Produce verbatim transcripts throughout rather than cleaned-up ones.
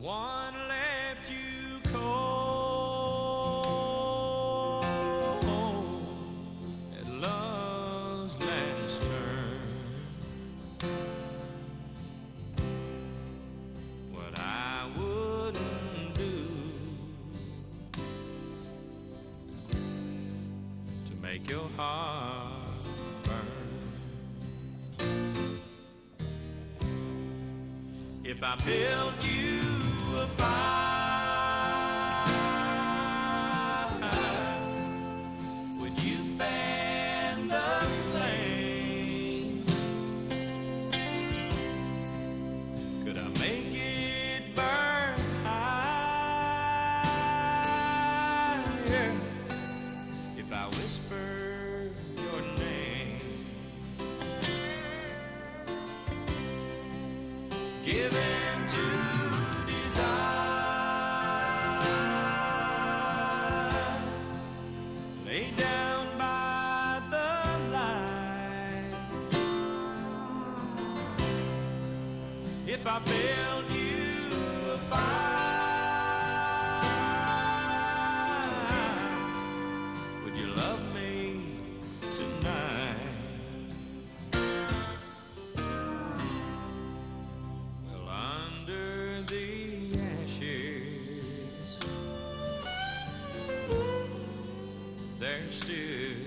Someone left you cold at love's last turn. What I wouldn't do to make your heart burn. If I built you a fire, would you fan the flame? Could I make it burn higher if I whispered your name? Give in to if I built you a fire, would you love me tonight? Well, under the ashes, there's still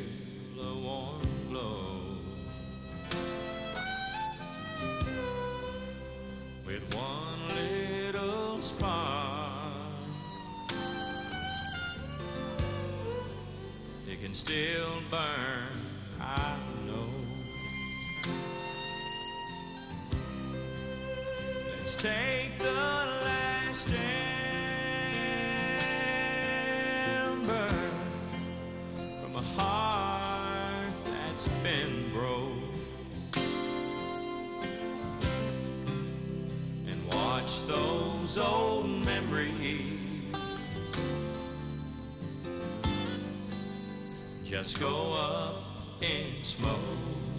a warm glow. With one little spark, it can still burn, I know. Let's take the last ember from a heart that's been broken. Watch those old memories just go up in smoke.